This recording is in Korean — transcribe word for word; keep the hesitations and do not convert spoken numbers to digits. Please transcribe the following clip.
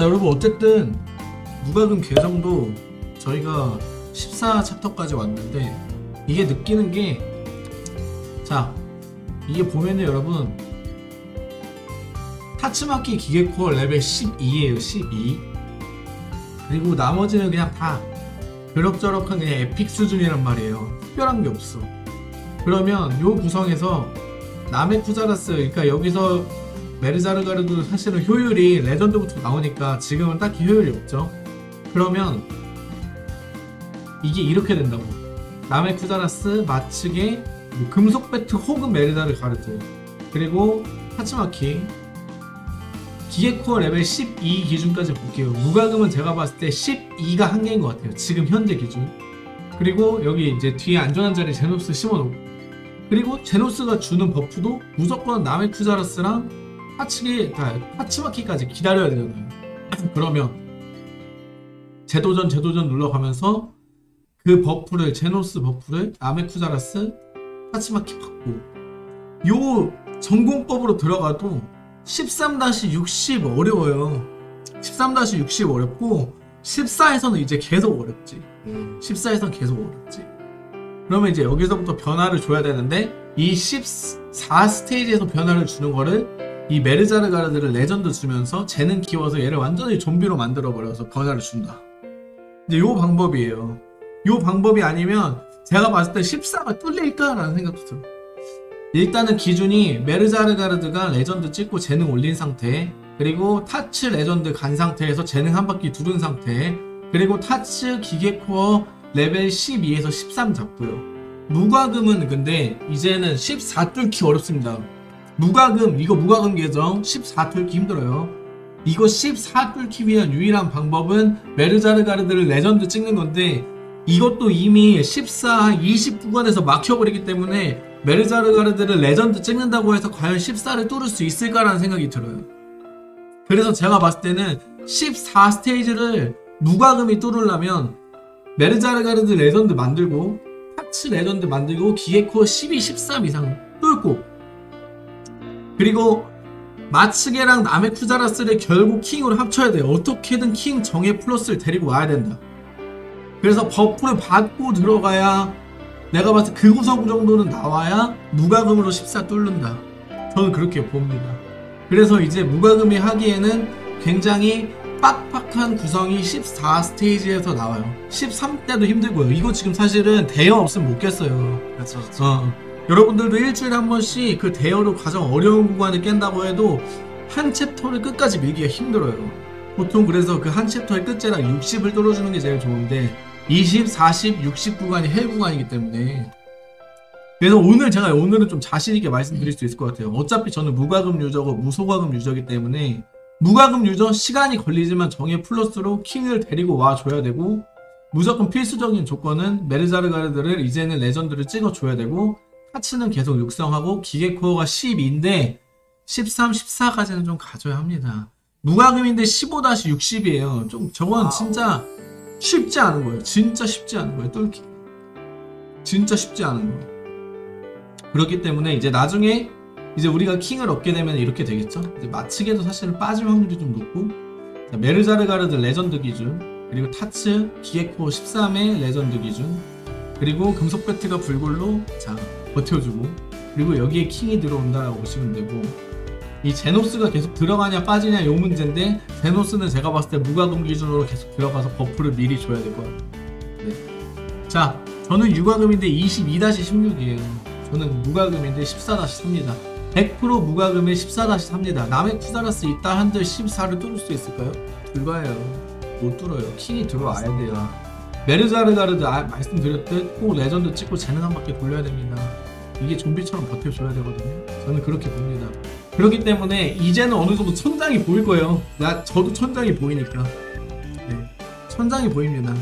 자 여러분, 어쨌든 무과금 계정도 저희가 십사 챕터까지 왔는데 이게 느끼는 게, 자 이게 보면은 여러분 타츠마키 기계코어 레벨 십이에요 십이. 그리고 나머지는 그냥 다 그럭저럭한 그냥 에픽 수준이란 말이에요. 특별한 게 없어. 그러면 요 구성에서 남의 쿠자라스, 그러니까 여기서 메르자르가르드 사실은 효율이 레전드부터 나오니까 지금은 딱히 효율이 없죠. 그러면 이게 이렇게 된다고. 남의 쿠자라스, 마츠기, 뭐 금속 배트 혹은 메르자르가르드, 그리고 파츠마키 기계코어 레벨 십이 기준까지 볼게요. 무과금은 제가 봤을 때 십이가 한계인 것 같아요 지금 현재 기준. 그리고 여기 이제 뒤에 안전한 자리에 제노스 심어놓고, 그리고 제노스가 주는 버프도 무조건 남의 쿠자라스랑 파치기, 파치마키까지 기다려야 되잖아요. 그러면 재도전 재도전 눌러가면서 그 버프를, 제노스 버프를 남의 쿠자라스, 파치마키 받고, 요 전공법으로 들어가도 십삼 육십 어려워요. 십삼 육십 어렵고 십사에서는 이제 계속 어렵지. 십사에서는 계속 어렵지. 그러면 이제 여기서부터 변화를 줘야 되는데 이 십사 스테이지에서 변화를 주는 거를 이 메르자르가르드를 레전드 주면서 재능 키워서 얘를 완전히 좀비로 만들어버려서 변화를 준다. 이제 요 방법이에요. 요 방법이 아니면 제가 봤을 때 십사가 뚫릴까? 라는 생각도 들어요. 일단은 기준이 메르자르가르드가 레전드 찍고 재능 올린 상태, 그리고 타츠 레전드 간 상태에서 재능 한 바퀴 두른 상태, 그리고 타츠 기계코어 레벨 십이에서 십삼 잡고요. 무과금은 근데 이제는 십사 뚫기 어렵습니다. 무과금, 이거 무과금 계정 십사 뚫기 힘들어요. 이거 십사 뚫기 위한 유일한 방법은 메르자르가르드를 레전드 찍는 건데 이것도 이미 십사, 이십 구간에서 막혀버리기 때문에 메르자르가르드를 레전드 찍는다고 해서 과연 십사를 뚫을 수 있을까라는 생각이 들어요. 그래서 제가 봤을 때는 십사 스테이지를 무과금이 뚫으려면 메르자르가르드 레전드 만들고 파츠 레전드 만들고 기계코어 십이, 십삼 이상 뚫고, 그리고 마츠게랑 남의 쿠자라스를 결국 킹으로 합쳐야 돼요. 어떻게든 킹 정예 플러스를 데리고 와야 된다. 그래서 버프를 받고 들어가야, 내가 봤을 때 그 구성 정도는 나와야 무과금으로 십사 뚫는다. 저는 그렇게 봅니다. 그래서 이제 무과금이 하기에는 굉장히 빡빡한 구성이 십사 스테이지에서 나와요. 십삼 대도 힘들고요. 이거 지금 사실은 대여 없으면 못 깼어요. 그렇죠, 그렇죠. 어. 여러분들도 일주일에 한 번씩 그 대여로 가장 어려운 구간을 깬다고 해도 한 챕터를 끝까지 밀기가 힘들어요. 보통 그래서 그 한 챕터의 끝째랑 육십을 뚫어주는 게 제일 좋은데 이십, 사십, 육십 구간이 헬 구간이기 때문에. 그래서 오늘 제가 오늘은 좀 자신있게 말씀드릴 수 있을 것 같아요. 어차피 저는 무과금 유저고 무소과금 유저이기 때문에 무과금 유저 시간이 걸리지만 정예 플러스로 킹을 데리고 와줘야 되고, 무조건 필수적인 조건은 메르자르가르드를 이제는 레전드를 찍어줘야 되고, 파츠는 계속 육성하고 기계코어가 십이인데 십삼, 십사까지는 좀 가져야 합니다. 무과금인데 십오 육십이에요 좀 저건 진짜 쉽지 않은 거예요. 진짜 쉽지 않은 거예요. 뚫기 진짜 쉽지 않은 거예요. 그렇기 때문에 이제 나중에 이제 우리가 킹을 얻게 되면 이렇게 되겠죠. 이제 마츠게도 사실은 빠질 확률이 좀 높고, 메르자르가르드 레전드 기준, 그리고 타츠 기계코어 십삼의 레전드 기준, 그리고 금속 배트가 불굴로 자 버텨주고, 그리고 여기에 킹이 들어온다라고 보시면 되고, 이 제노스가 계속 들어가냐 빠지냐 요 문제인데 제노스는 제가 봤을 때 무과금 기준으로 계속 들어가서 버프를 미리 줘야 될 것 같아요. 네. 자 저는 유과금인데 이십이 십육이에요 저는 무과금인데 십사 삼입니다 백 퍼센트 무과금에 십사 삼입니다 남의 쿠자라스 있다 한들 십사를 뚫을 수 있을까요? 불가해요. 못 뚫어요. 킹이 들어와야 돼요. 메르자르가르드 아, 말씀드렸듯 꼭 레전드 찍고 재능 한 바퀴 돌려야 됩니다. 이게 좀비처럼 버텨줘야 되거든요. 저는 그렇게 봅니다. 그렇기 때문에 이제는 어느 정도 천장이 보일 거예요. 나 저도 천장이 보이니까. 네, 천장이 보입니다.